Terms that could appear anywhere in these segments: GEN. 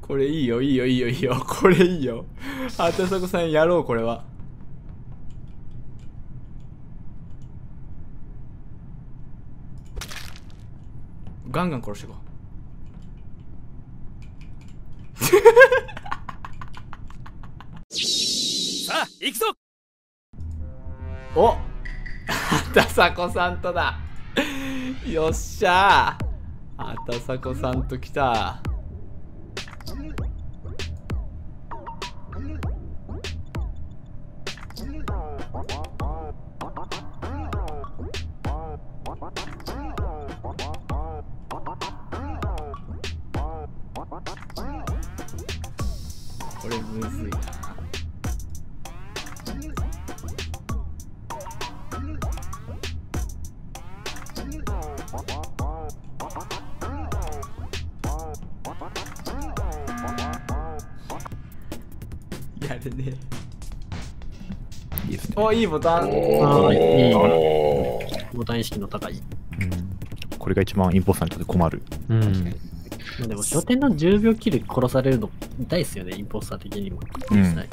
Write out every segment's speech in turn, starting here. これいいよいいよいいよいいよ、これいいよ。あたさこさんやろう、これは。ガンガン殺していこう。さあ行くぞ。おっ、あたさこさんとだ。よっしゃー、あたさこさんと来た。これむずいな。やるね。いいですね。お、いいボタン。いいボタン意識の高い。うん、これが一番インポスターにとって困る。うん。でも初手の10秒キル殺されるの痛いっすよね、インポスター的にも。うん、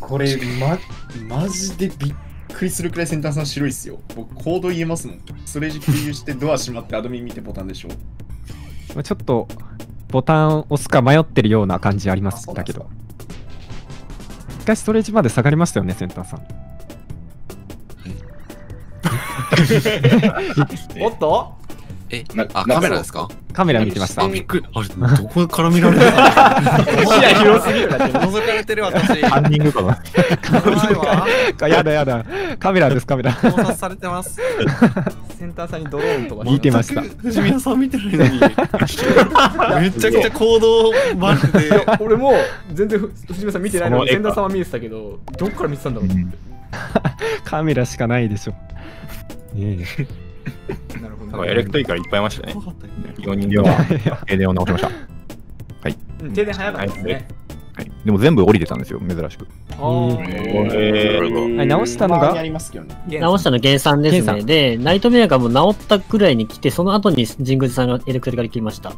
これマジでびっくりするくらいセンターさん白いっすよ。僕コード言えますもん。それ共有してドア閉まってアドミン見てボタンでしょ。ちょっとボタンを押すか迷ってるような感じありますだけど。一回ストレージまで下がりましたよね、センターさん。おっと、あ、カメラですか？カメラ見てました。あれ、どこから見られるの？視野広すぎるだって。覗かれてる私。カンニングかな。やだやだ。カメラです、カメラ。盗撮されてます。センターさんにドローンとか見てました。藤宮さん見てるのに。めちゃくちゃ行動マジで。俺も全然藤宮さん見てないのに、センターさんは見えてたけど、どっから見てたんだろうって。カメラしかないでしょ。エレクトリカルいっぱいいましたね。4人では停電を直しました。はい。停電早かったですね。でも全部降りてたんですよ、珍しく。直したのが直したのゲンさんですね。で、ナイトメアがもう直ったくらいに来て、その後に神宮寺さんがエレクトリカル切りました。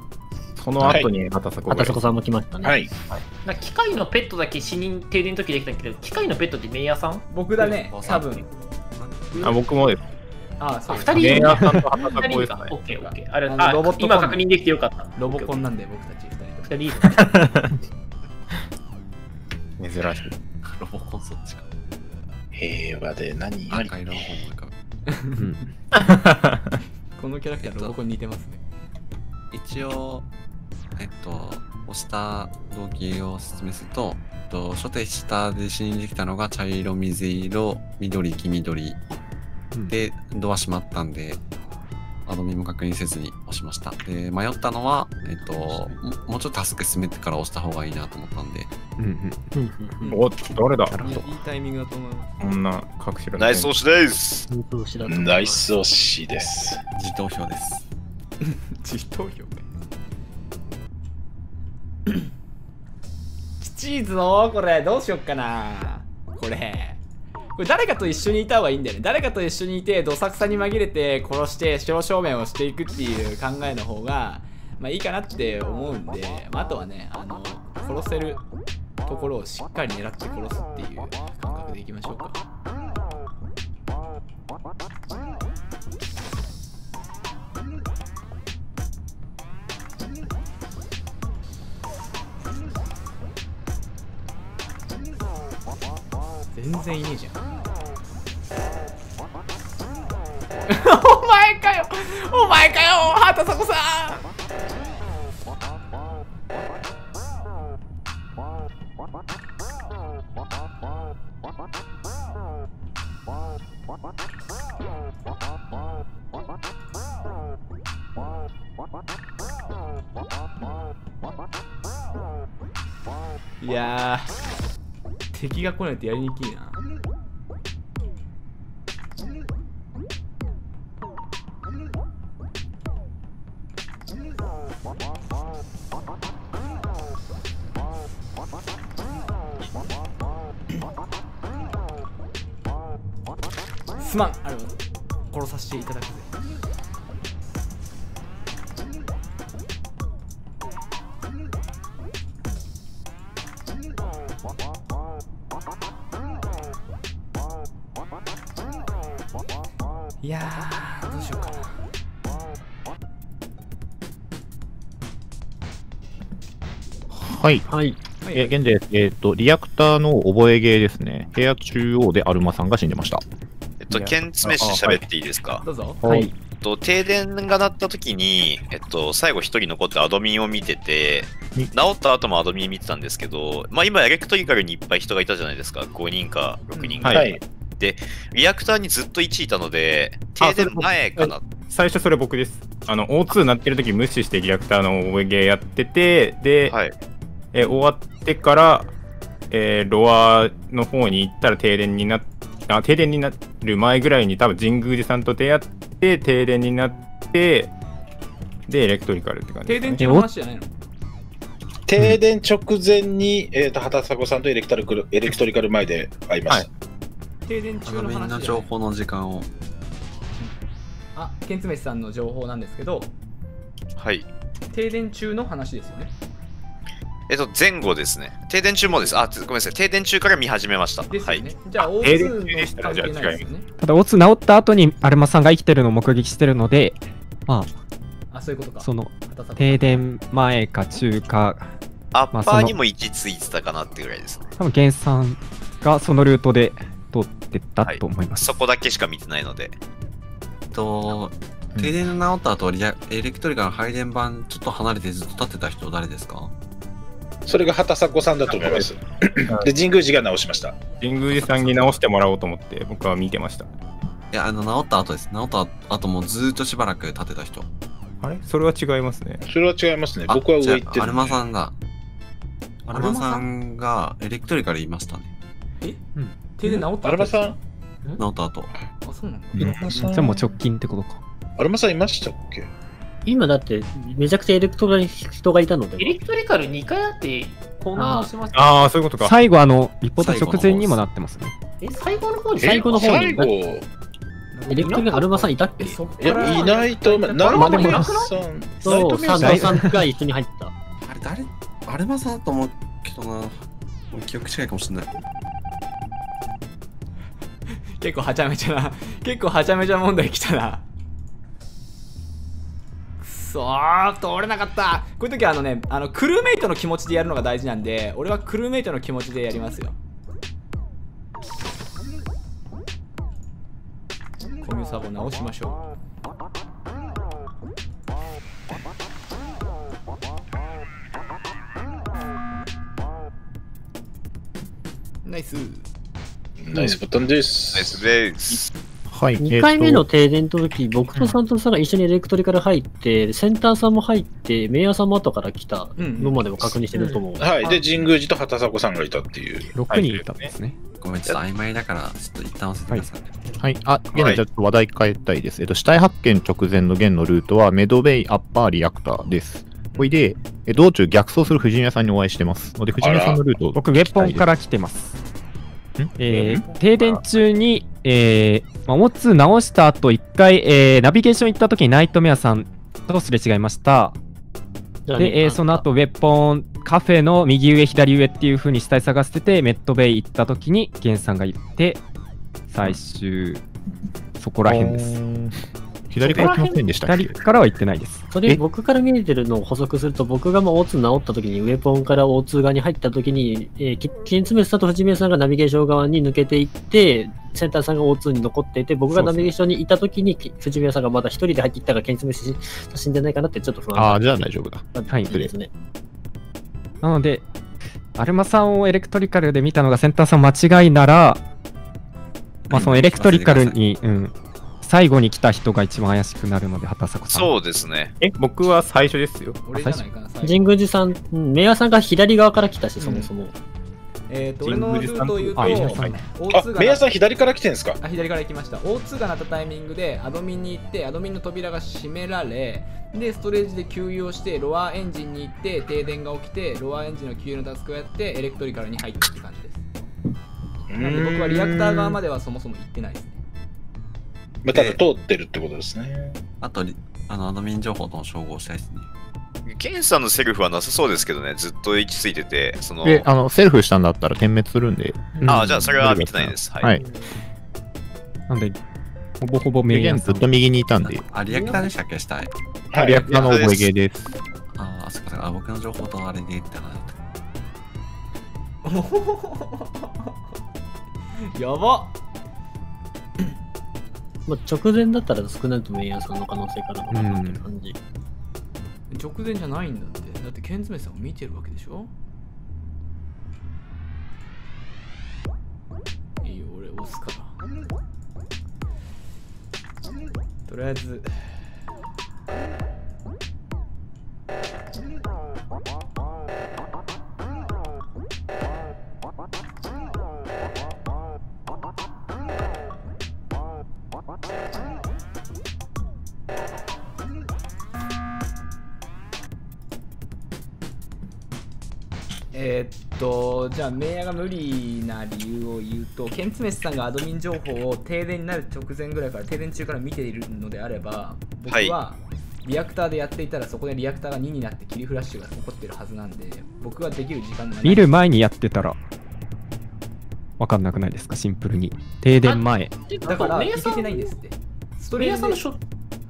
その後にあたさこさんも来ましたね。はい。機械のペットだけ死人停電の時できたけど、機械のペットってメイヤーさん？僕だね、多分。あ、僕もです。あ、そう、2人いるね。今確認できてよかった。ロボコンなんで、僕たち2人。珍しい。ロボコンそっちか。平和で何？このキャラクター、ロボコン似てますね。一応、押した動機を説明すると、初手下で死んできたのが茶色、水色、緑、黄緑。で、ドア閉まったんで、アドミンも確認せずに押しました。で、迷ったのは、もうちょっとタスク進めてから押した方がいいなと思ったんで。おっ、誰だ？いいタイミングだと思います。こんな隠しられてる。ナイス押しです。ナイス押しです。自投票です。自投票ね。チーズのこれ、どうしよっかな。これ誰かと一緒にいた方がいいんだよね。誰かと一緒にいて、どさくさに紛れて殺して正正面をしていくっていう考えの方が、まあいいかなって思うんで、まあ、あとはね、殺せるところをしっかり狙って殺すっていう感覚でいきましょうか。全然いねえじゃん。お前かよ、お前かよ、あたさこさん。いやー、敵が来ないとやりにくいな。すまん、あれを殺させていただくぜ。いやー、どうしようかな。はいはい、現在、リアクターの覚えゲーですね。部屋中央でアルマさんが死んでました。剣詰めし喋っていいですか？どうぞ。はい。停電が鳴った時に、最後一人残ってアドミンを見てて、治った後もアドミン見てたんですけど、まあ今エレクトリカルにいっぱい人がいたじゃないですか。5人か6人か。はい、で、リアクターにずっと1いたので、停電前かな。最初それ僕です。O2 鳴ってる時無視してリアクターの覚えゲーやってて、で、はい、終わってから、ロアの方に行ったら停電になる前ぐらいに多分神宮寺さんと出会って停電になってでエレクトリカルって感じです、ね、停電中の話じゃないの？停電直前に、畑迫さんとエレクトリカル前で会いました、はい、停電中の話じゃない。みんな情報の時間をケンツメシさんの情報なんですけど、はい停電中の話ですよね。前後ですね。停電中もです。あ、ごめんなさい。停電中から見始めました。はい。じゃあ、O2 でしたら、じゃあ、違います。ただ、O2 治った後に、アルマさんが生きてるのを目撃してるので、まあ、そういうことか。その、停電前か中か、アッパーにも行き着いてたかなっていうぐらいですね。多分、ゲンさんがそのルートで通ってたと思います。そこだけしか見てないので。停電の治った後、エレクトリカの配電盤、ちょっと離れてずっと立ってた人、誰ですか？それが畑迫さんだと思います。で、神宮寺が直しました。神宮寺さんに直してもらおうと思って、僕は見てました。いや、直った後です。直った後もずーっとしばらく立てた人。あれ？それは違いますね。それは違いますね。僕は上行ってる。アルマさんが。アルマさんがエレクトリカル言いましたね。え？うん。停電直った後？アルマさん？直った後。あ、そうなんだ。じゃあもう直近ってことか。アルマさんいましたっけ？今だってめちゃくちゃエレクトリカルに人がいたので。エレクトリカル2回あって混乱をします。ああ、そういうことか。最後リポート直前にもなってますね。最後の方に最後エレクトリカルアルマさんいたっけ？いないと思う。なるほど。そう、サンダーさんが一緒に入った。あれ誰？アルマさんだと思うけどな。記憶違いかもしれない。結構はちゃめちゃな。結構はちゃめちゃ問題来たな。通れなかった。こういう時はクルーメイトの気持ちでやるのが大事なんで、俺はクルーメイトの気持ちでやりますよ。コミュサボ直しましょう。ナイスナイスボタンです。ナイスです。はい、2回目の停電の時、僕とサントさんが一緒にエレクトリカル入って、センターさんも入って、メイヤーさんも後から来たのまでも確認してると思う。はい、で、神宮寺と畑迫さんがいたっていう。6人いたんですね。ごめん、ちょっと曖昧だから、ちょっと一旦忘れてください。はい、現在、ちょっと話題変えたいです。死体発見直前の現のルートは、メドベイ、アッパー、リアクターです。ほいで、道中逆走する藤宮さんにお会いしてます。ので、藤宮さんのルートを。僕、月本から来てます。停電中に、O2 直した後1回、ナビゲーション行った時にナイトメアさんとすれ違いました。で、その後ウェポンカフェの右上、左上っていう風に死体探してて、メッドベイ行った時にゲンさんが行って、最終、そこら辺です。左から来ませんでしたっけ？左からは行ってないです。それ、僕から見えてるのを補足すると、僕がO2 直った時に、ウェポンから O2 側に入った時に、ケンツメスさんと藤宮さんがナビゲーション側に抜けていって、センターさんが O2 に残っていて、僕がナビゲーションにいた時に、藤宮さんがまだ一人で入っていったから、ケンツメス死んでないかなってちょっと不安。ああ、じゃあ大丈夫だ。はい、そうですね。なので、アルマさんをエレクトリカルで見たのがセンターさん間違いなら、まあそのエレクトリカルに、最後に来た人が一番怪しくなるので、畑迫さん。そうですね。僕は最初ですよ。俺じゃないかな。神宮寺さん、メアさんが左側から来たし、そもそも。俺のルートを言うと、O2 が。メアさん左から来てんですか？あ、左から行きました。O2 が鳴ったタイミングで、アドミンに行って、アドミンの扉が閉められ、で、ストレージで給油をして、ロアエンジンに行って、停電が起きて、ロアエンジンの給油のタスクをやって、エレクトリカルに入ったって感じです。なので、僕はリアクター側まではそもそも行ってないですね。また通ってるってことですね。あと、アドミン情報との照合したいですね。ケンさんのセルフはなさそうですけどね、ずっと行き着いてて、セルフしたんだったら点滅するんで。ああ、じゃあそれは見てないです。はい。なんで、ほぼほぼ右ずっと右にいたんで。あ、リアクターでしたっけ、下へ。あ、リアクターの覚えゲーです。ああ、すいません。あ、僕の情報とあれでって話だった。やばっ。まあ直前だったら少なくともエイヤーさんの可能性からかなっていう感じ。直前じゃないんだって。だってケンズメさんを見てるわけでしょ。いいよ、俺押すから。とりあえず。じゃあメイヤーが無理な理由を言うと、ケンツメスさんがアドミン情報を停電になる直前ぐらいから停電中から見ているのであれば、僕はリアクターでやっていたらそこでリアクターが2になってキリフラッシュが起こってるはずなんで、僕はできる時間がない。見る前にやってたら分かんなくないですか、シンプルに。停電前だからメイヤーさんの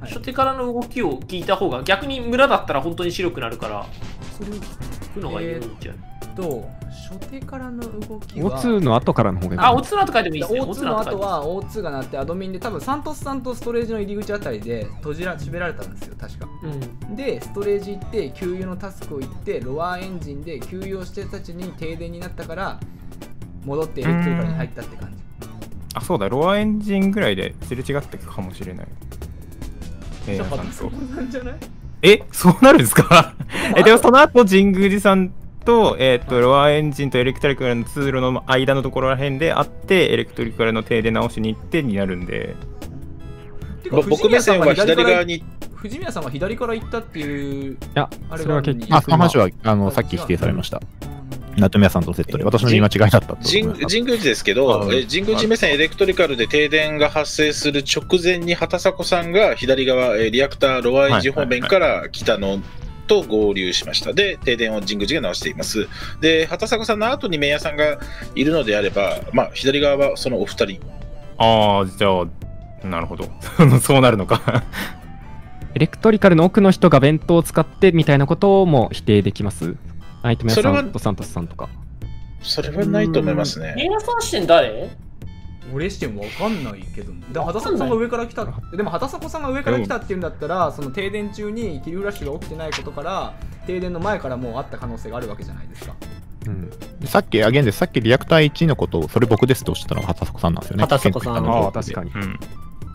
初手からの動きを聞いた方が、逆に村だったら本当に白くなるから、それを聞くのがいいんじゃない。初手からの動きは O2 の後からの方がいい。あ、O2 の後からでもいいですね。O2 の後は O2 が鳴ってアドミンで、多分サントスさんとストレージの入り口あたりで閉められたんですよ確か、うん、でストレージ行って給油のタスクを行ってロワーエンジンで給油をしてたちに停電になったから戻ってエレクトリカルに入ったって感じ。あ、そうだ、ロワーエンジンぐらいですれ違ったかもしれない。え、そうなるんですか。でもその後神宮寺さんと、ロワーエンジンとエレクトリカルの通路の間のところらへんであってエレクトリカルの停電直しに行ってになるんで、僕目線は左側に。藤宮さんは左から行ったっていう。いや、それは結局その話はさっき否定されました。ナトミヤさんとセットで私の見間違いだったと。神宮寺ですけど、神宮寺目線エレクトリカルで停電が発生する直前に畑迫さんが左側リアクターロワーエンジン方面から来たのと合流しました。で、停電を神宮寺が直しています。で、畑迫さんの後にメイヤーさんがいるのであれば、まあ、左側はそのお二人。ああ、じゃあ、なるほど。そうなるのか。エレクトリカルの奥の人が弁当を使ってみたいなことも否定できます。ナイトメイヤーさんとサントスさんとか。それはないと思いますね。メイヤーさん視点誰？俺視点わかんないけど、畑迫さんが上から来た。でも畑迫さんが上から来たっていうんだったら、その停電中にキリフラッシュが起きてないことから停電の前からもうあった可能性があるわけじゃないですか。うん、さっきアゲンでさっきリアクター1のことをそれ僕ですとおっしゃったのは畑迫さんなんですよね。畑迫さん、ああ確かに。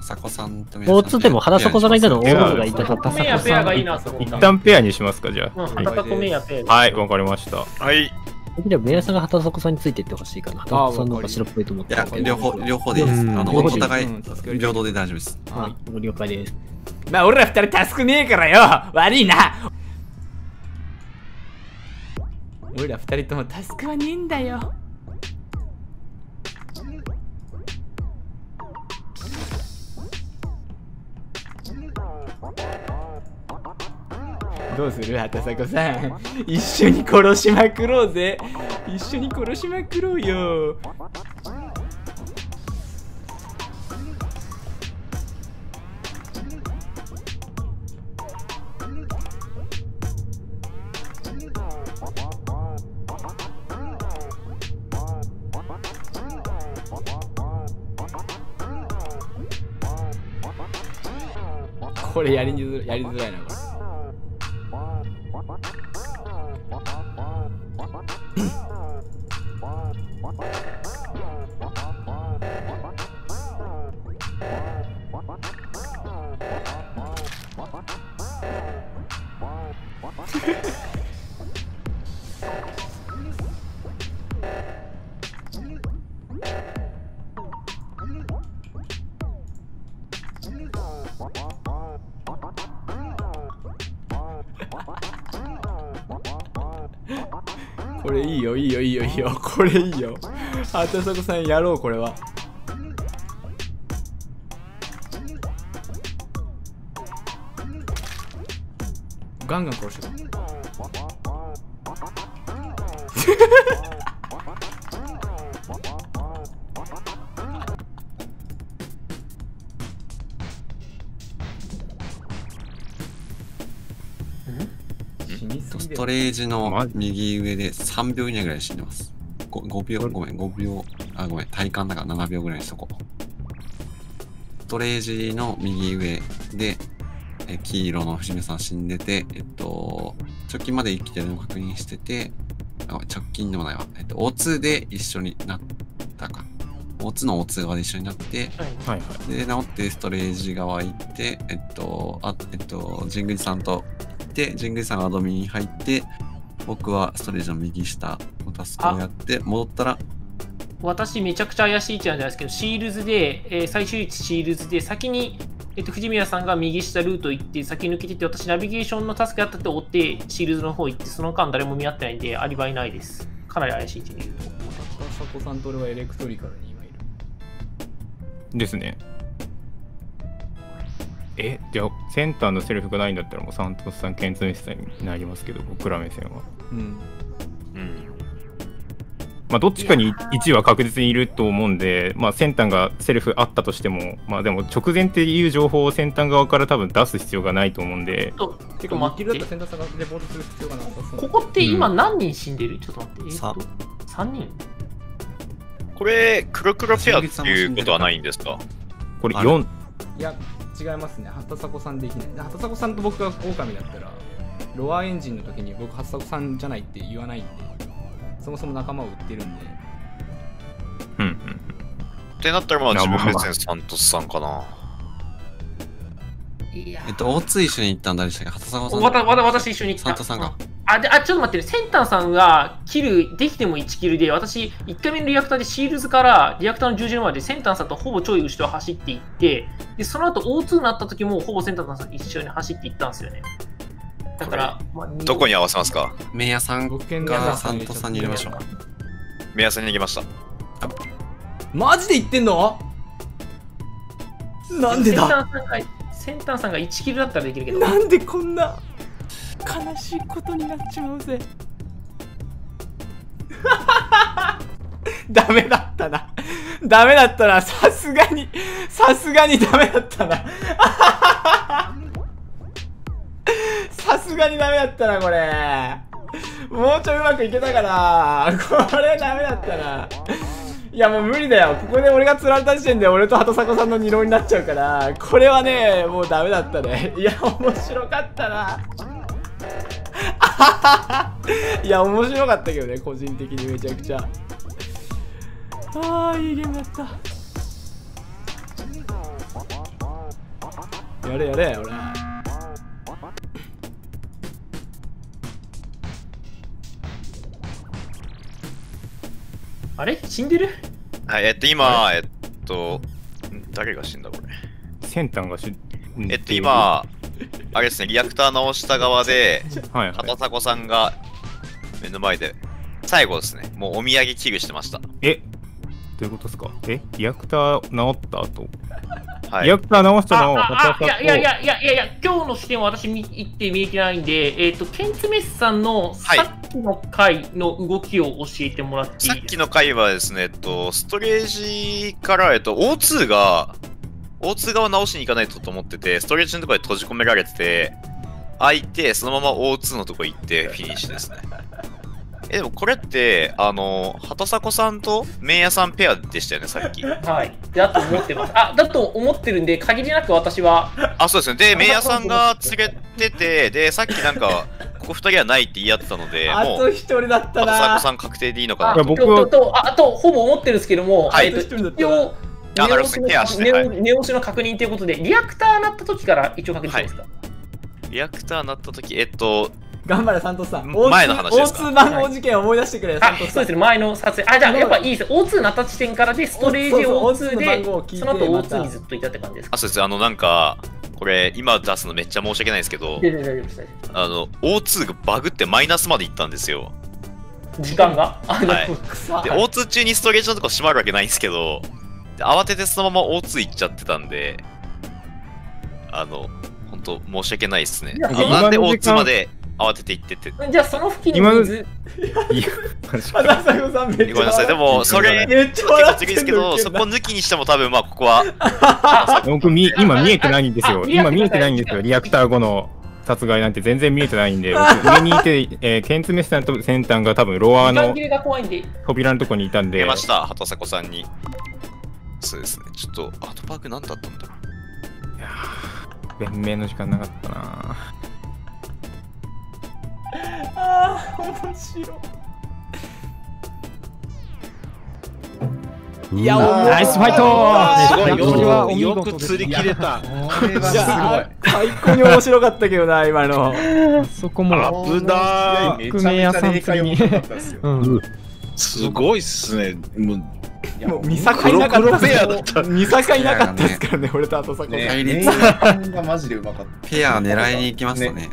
迫さんと大津でも畑迫さんがいたの、大津がいた畑迫さん。一旦ペアにしますか、じゃあ。はい、わかりました。はい。でもメイヤーさんが畑迫さんについていってほしいかな。畑迫さんの方が白っぽいと思って。両方でいいです。お互い平等で大丈夫です。はい、了解です。まあ俺ら二人タスクねえからよ。悪いな。俺ら二人ともタスクはねえんだよ。どうする畑迫さん、一緒に殺しまくろうぜ。一緒に殺しまくろうよ。これやりづらいな。これいいよこれいいよ。畑迫さんやろう、これは。ガンガン殺してた。ストレージの右上で3秒以内ぐらいで死んでます。 5秒、ごめん5秒、あごめん体感だから7秒ぐらいにしとこう。ストレージの右上で黄色の伏見さん死んでて、直近まで生きてるのを確認してて、あ直近でもないわ、O2 で一緒になったか、O2 の O2 側で一緒になって、はいはい、で治ってストレージ側行って神宮寺さんと行って、神宮寺さんがアドミンに入って、僕はストレージの右下のタスクをやって戻ったら、私めちゃくちゃ怪しい位置なんじゃないですけど、シールズで、最終位置シールズで先に藤宮さんが右下ルート行って先抜けてて、私ナビゲーションのタスクやったって追ってシールズの方行って、その間誰も見合ってないんでアリバイないです。かなり怪しい位置にいると思います。佐古さんと俺はエレクトリカルに今いるですね。えじゃあセンターのセルフがないんだったらもうサントスさん検討室になりますけど、僕ら目線はうんまあどっちかに1は確実にいると思うんで、まあ、先端がセルフあったとしても、まあ、でも直前っていう情報を先端側から多分出す必要がないと思うんで、てか待って、ここって今何人死んでる？ちょっと待って、3人？これ、黒黒ペアっていうことはないんですか？これ4。いや、違いますね、畑迫さんできない。畑迫さんと僕が狼だったら、ロアエンジンの時に僕、畑迫さんじゃないって言わないんで。そもそも仲間を売ってるんで。うんうん。ってなったらまあ自分別にサントスさんかな。大津一緒に行ったんだでしたけど、畑迫さん。私一緒に行った。サントスさんが。あ、ちょっと待って、センターさんがキルできても1キルで、私1回目のリアクターでシールズからリアクターの十字路までセンターさんとほぼちょい後ろ走っていって、でその後 O2 になった時もほぼセンターさんと一緒に走っていったんですよね。だからどこに合わせますか？メイヤさんがサントスさんに入れましょう。メイヤさんに行きました。マジで言ってんの？なんでだ。センターさんが1キルだったらできるけど、なんでこんな悲しいことになっちまうぜ。ダメだったな。ダメだったな。さすがにダメだったな。さすがにダメだったな、これ。もうちょいうまくいけたかな。これダメだったな。いや、もう無理だよ。ここで俺が釣られた時点で俺と畑迫さんの二浪になっちゃうから、これはね、もうダメだったね。いや、面白かったな。いや、面白かったけどね、個人的にめちゃくちゃ。ああ、いいゲームだった。やれやれ、俺。あれ死んでる？はい、今、誰が死んだこれ？先端が死んでる。今、あれですね、リアクターの下側で、畑迫さんが目の前で、最後ですね、もうお土産危惧してました。どういうことですか？リアクター直った後？はい、リアクター直したのを畑迫さん。いや、今日の視点は私見行って見えてないんで、ケンツメスさんのさっきの回の動きを教えてもらっていいですか？さっきの回はですね、ストレージから、O2 が、O2 側を直しに行かないとと思ってて、ストレージのところで閉じ込められてて、開いて、そのまま O2 のところ行って、フィニッシュですね。でもこれって、畑迫さんとメイヤさんペアでしたよね、さっき。はい。だと思ってます。だと思ってるんで、限りなく私は。そうですね。で、メイヤさんが連れてて、で、さっきなんか、ここ2人はないって言い合ってたので、あと1人だったな。畑迫さん確定でいいのかなと。あと、ほぼ思ってるんですけども、一応、寝押しの確認ということで、リアクターなった時から一応確認してますか？リアクターなった時、頑張れサントスさん。前の話ですか？ O2 番号事件を思い出してくれ、サントスさん。そうですね、前の撮影。じゃあやっぱいいです。O2 になった時点からで、ストレージ O2 で、その後 O2 にずっといたって感じですか？そうです。なんか、これ、今出すのめっちゃ申し訳ないですけど、O2 がバグってマイナスまでいったんですよ。時間が？で、O2 中にストレージのとこ閉まるわけないんですけど、慌ててそのまま O2 行っちゃってたんで、本当申し訳ないですね。なんで O2 まで、慌てて行ってて。じゃあその付近の水。ごめんなさい、でもそれめっちゃ笑ってるんですけど、そこ抜きにしても多分まあここは。僕今見えてないんですよ。リアクター後の。殺害なんて全然見えてないんで、上にいて、剣詰めしたと先端が多分ロアの扉のとこにいたんで。出ました、畑迫さんに。そうですね、ちょっと、アートパーク何だったんだろう。いやー、弁明の時間なかったなー。あー、面白い。いや、ナイスファイトー。すごい、よく釣り切れた。これはすごい。最高に面白かったけどな、今の。そこも。危なー。革命屋さんに。すごいっすね。もう見境なかった。見境なかったですからね、俺と後坂さん。ペア狙いに行きましたね。